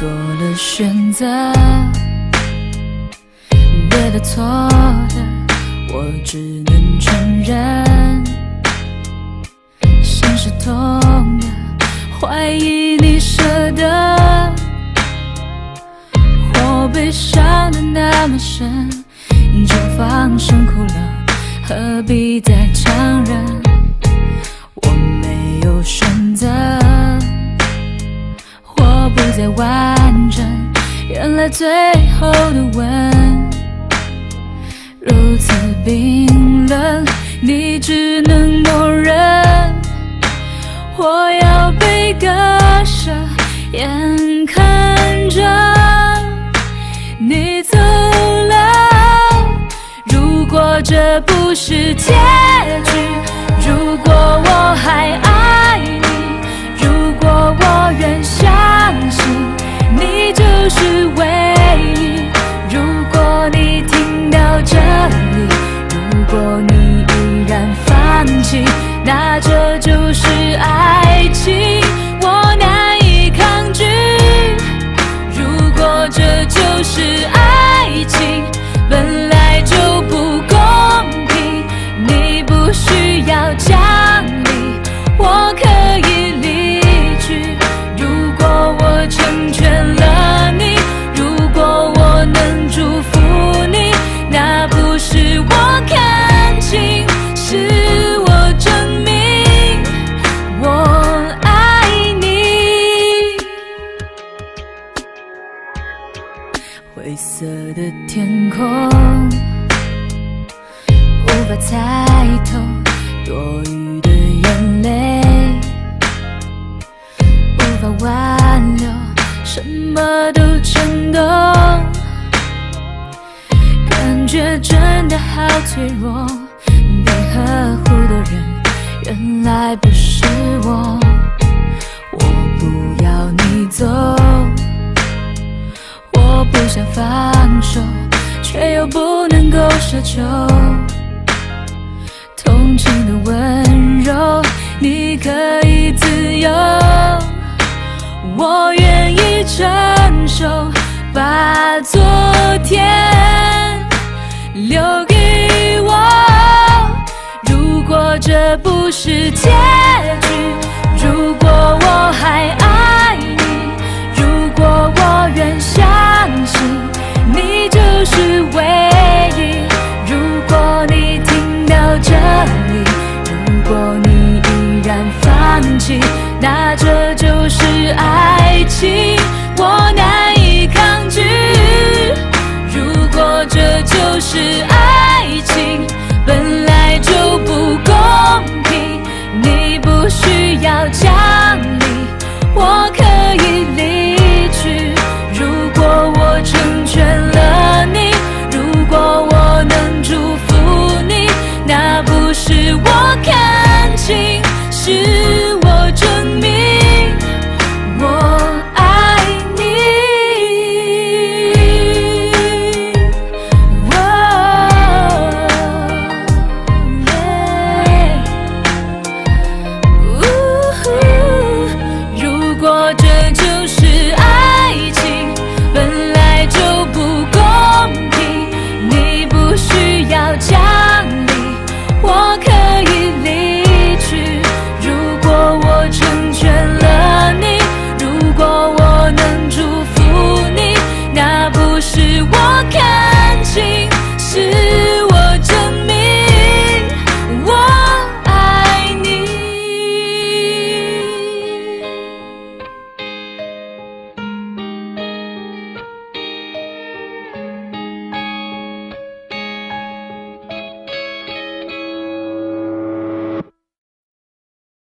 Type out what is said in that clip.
做了选择，对的错的我只能承认，心是痛的，怀疑你舍得，我被伤得那么深，就放声哭了，何必再强忍，我没有选择，我不再完整，原来最后的吻如此冰冷，你只能默认，我要被割舍，眼看着你走了。如果这不是结局，如果我还爱你，如果我仍相信你就是唯一，如果你听到这里，如果你依然放弃，那这就是爱情，我难以抗拒。如果这就是爱情，本来就不公平，你不需要讲理，我可以离去。如果我成全了你，如果我能祝福你，那不是我看清，是灰色的天空，无法猜透多余的眼泪，无法挽留，什么都冲动，感觉真的好脆弱，被呵护的人原来不是我，我不要你走，我不想放手，却又不能够奢求同情的温柔，你可以自由，我愿意承受，把昨天留给我。如果这不是结局，如果我还爱你，如果我仍相信你就是唯一，如果你听到这里，如果你依然放弃，那这就是爱情。